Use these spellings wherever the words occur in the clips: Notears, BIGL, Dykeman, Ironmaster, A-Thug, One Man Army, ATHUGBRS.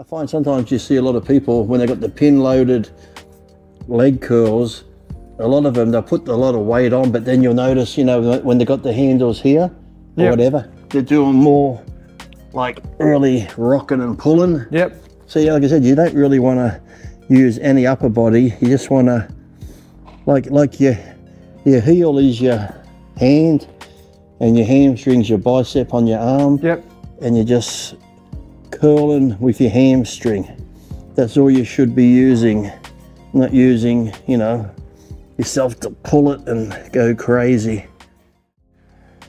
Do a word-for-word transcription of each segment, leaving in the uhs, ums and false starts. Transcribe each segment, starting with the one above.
I find sometimes you see a lot of people, when they've got the pin-loaded leg curls, a lot of them, they'll put a lot of weight on, but then you'll notice, you know, when they've got the handles here, or yep. whatever, they're doing more like early rocking and pulling. Yep. See, like I said, you don't really want to use any upper body. You just want to, like like your, your heel is your hand, and your hamstring's your bicep on your arm. Yep. And you're just curling with your hamstring. That's all you should be using, not using, you know, yourself to pull it and go crazy.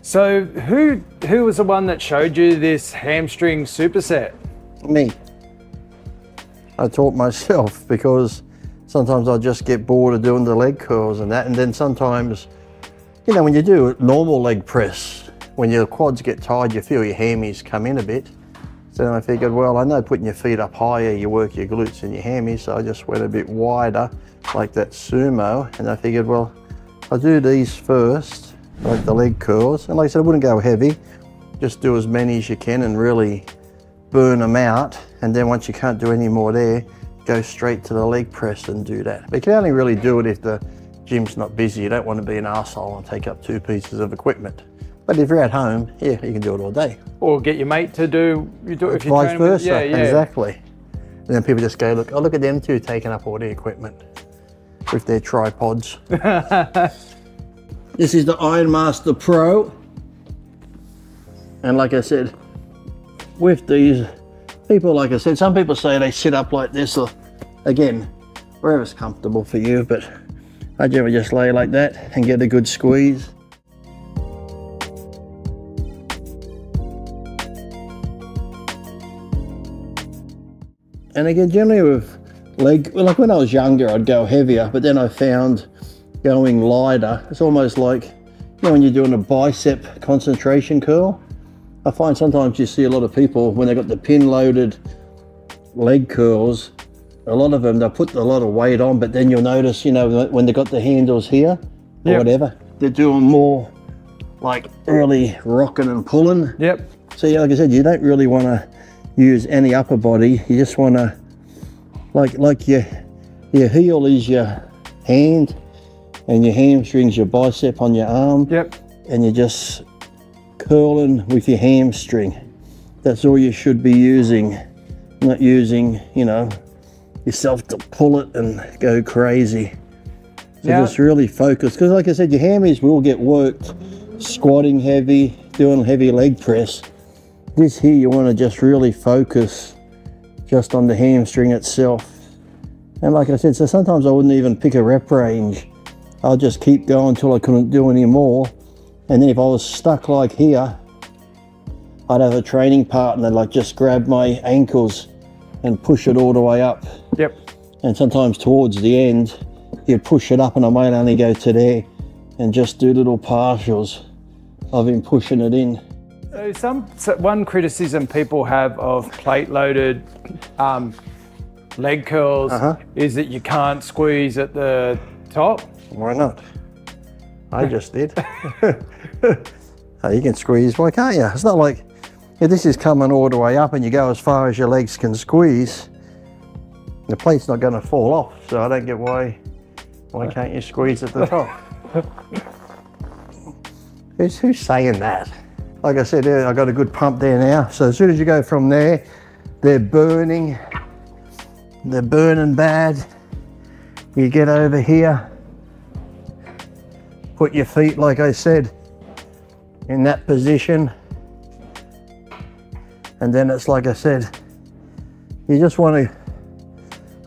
So who who was the one that showed you this hamstring superset? Me. I taught myself, because sometimes I just get bored of doing the leg curls and that, and then sometimes, you know, when you do normal leg press, when your quads get tired, you feel your hammies come in a bit. So then I figured, well, I know putting your feet up higher, you work your glutes and your hammies, so I just went a bit wider, like that sumo, and I figured, well, I'll do these first, like the leg curls, and like I said, I wouldn't go heavy, just do as many as you can and really burn them out, and then once you can't do any more there, go straight to the leg press and do that. But you can only really do it if the gym's not busy. You don't want to be an arsehole and take up two pieces of equipment. But if you're at home, yeah, you can do it all day. Or get your mate to do, you do it if you're vice versa, yeah, yeah. Exactly. And then people just go, look, oh, look at them two taking up all the equipment with their tripods. This is the Ironmaster Pro. And like I said, with these people, like I said, some people say they sit up like this, or again, wherever's comfortable for you, but I generally just lay like that and get a good squeeze. And again, generally with leg, like when I was younger, I'd go heavier, but then I found going lighter, it's almost like, you know, when you're doing a bicep concentration curl, I find sometimes you see a lot of people, when they've got the pin-loaded leg curls, a lot of them, they'll put a lot of weight on, but then you'll notice, you know, when they've got the handles here, or yep. whatever, they're doing more like early rocking and pulling. Yep. See, like I said, you don't really want to use any upper body. You just want to, like like your your heel is your hand, and your hamstring's your bicep on your arm. Yep. And you just curling with your hamstring. That's all you should be using, not using, you know, yourself to pull it and go crazy. So yeah. Just really focus, because like I said, your hammies will get worked squatting heavy, doing heavy leg press. This here, you want to just really focus just on the hamstring itself. And like I said, so sometimes I wouldn't even pick a rep range. I'll just keep going until I couldn't do any more. And then if I was stuck like here, I'd have a training partner like just grab my ankles and push it all the way up. Yep. And sometimes towards the end, you'd push it up and I might only go to there and just do little partials of him pushing it in. So some, so one criticism people have of plate-loaded um, leg curls uh-huh. is that you can't squeeze at the top. Why not? I just did. Oh, you can squeeze, why can't you? It's not like, if this is coming all the way up and you go as far as your legs can squeeze, the plate's not going to fall off, so I don't get why, why can't you squeeze at the top? who's, who's saying that? Like I said, I got a good pump there now. So as soon as you go from there, they're burning. They're burning bad. You get over here, put your feet, like I said, in that position. And then it's like I said, you just want to,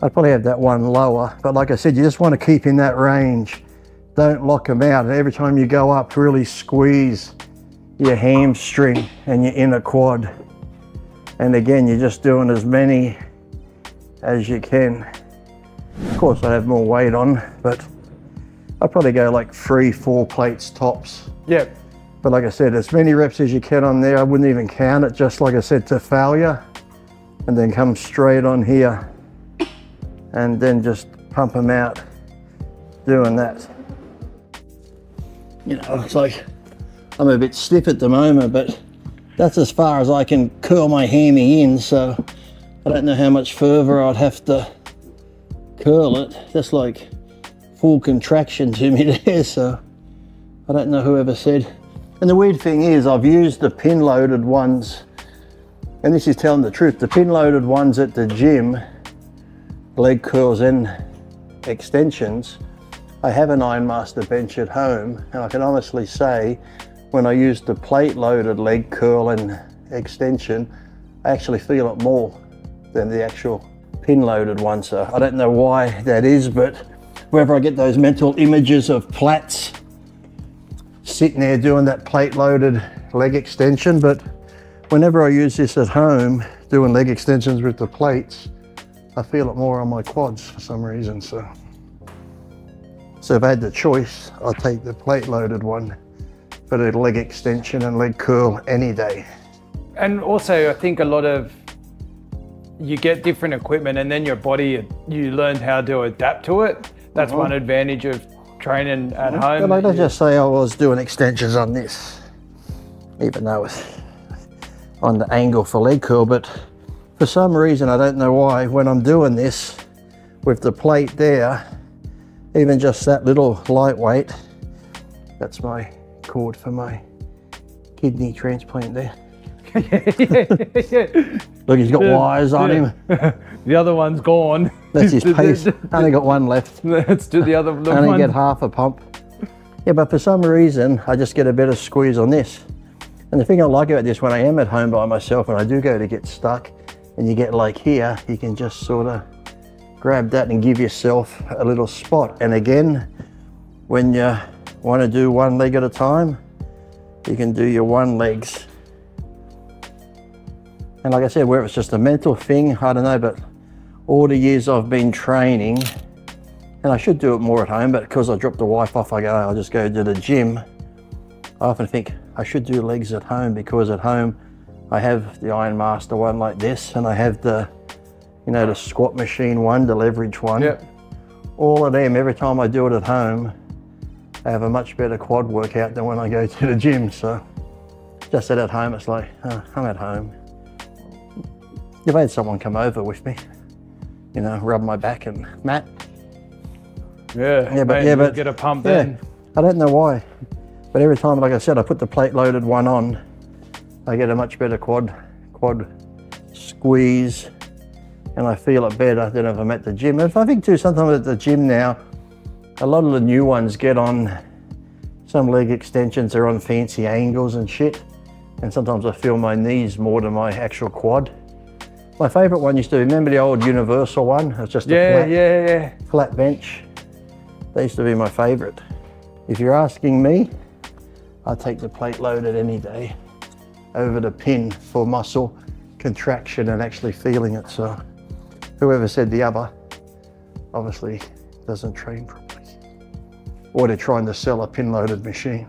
I'd probably have that one lower, but like I said, you just want to keep in that range. Don't lock them out. And every time you go up, really squeeze your hamstring and your inner quad. And again, you're just doing as many as you can. Of course, I have more weight on, but I'd probably go like three, four plates tops. Yep. But like I said, as many reps as you can on there. I wouldn't even count it, just like I said, to failure. And then come straight on here and then just pump them out doing that. You know, it's like, I'm a bit stiff at the moment, but that's as far as I can curl my hammy in, so I don't know how much further I'd have to curl it. That's like full contraction to me there, so I don't know whoever said. And the weird thing is I've used the pin loaded ones, and this is telling the truth, the pin loaded ones at the gym, leg curls and extensions. I have an Ironmaster bench at home, and I can honestly say when I use the plate loaded leg curl and extension, I actually feel it more than the actual pin loaded one. So I don't know why that is, but wherever I get those mental images of Platts sitting there doing that plate loaded leg extension. But whenever I use this at home doing leg extensions with the plates, I feel it more on my quads for some reason. So so if I had the choice, I'll take the plate loaded one for the leg extension and leg curl any day. And also I think a lot of, you get different equipment and then your body, you learn how to adapt to it. That's mm-hmm. one advantage of training at mm-hmm. home. But I don't just say I was doing extensions on this, even though it's on the angle for leg curl, but for some reason, I don't know why, when I'm doing this with the plate there, even just that little lightweight, that's my cord for my kidney transplant there. yeah, yeah, yeah. Look, he's got the, wires on the, him. The other one's gone. That's his piece. Only got one left. Let's do the other the Only one. Get half a pump. Yeah, but for some reason, I just get a better squeeze on this. And the thing I like about this, when I am at home by myself and I do go to get stuck, and you get like here, you can just sort of grab that and give yourself a little spot. And again, when you want to do one leg at a time, you can do your one legs. And like I said, where it's just a mental thing, I don't know, but all the years I've been training, and I should do it more at home, but because I dropped the wife off, I go, I'll just go to the gym. I often think I should do legs at home, because at home I have the Ironmaster one like this, and I have the, you know, the squat machine one, the leverage one. Yep. All of them, every time I do it at home, I have a much better quad workout than when I go to the gym. So just that at home, it's like, oh, I'm at home. If I had someone come over with me, you know, rub my back and Matt. Yeah, yeah, but, yeah, but get a pump yeah, in. I don't know why, but every time, like I said, I put the plate loaded one on, I get a much better quad, quad squeeze, and I feel it better than if I'm at the gym. And if I think too, sometimes at the gym now, a lot of the new ones get on, some leg extensions are on fancy angles and shit, and sometimes I feel my knees more than my actual quad. My favourite one used to be, remember the old universal one? It was just yeah, a flat, yeah, yeah. flat bench. That used to be my favourite. If you're asking me, I'd take the plate loaded any day over the pin for muscle contraction and actually feeling it. So whoever said the other obviously doesn't train properly, or they're trying to sell a pin loaded machine.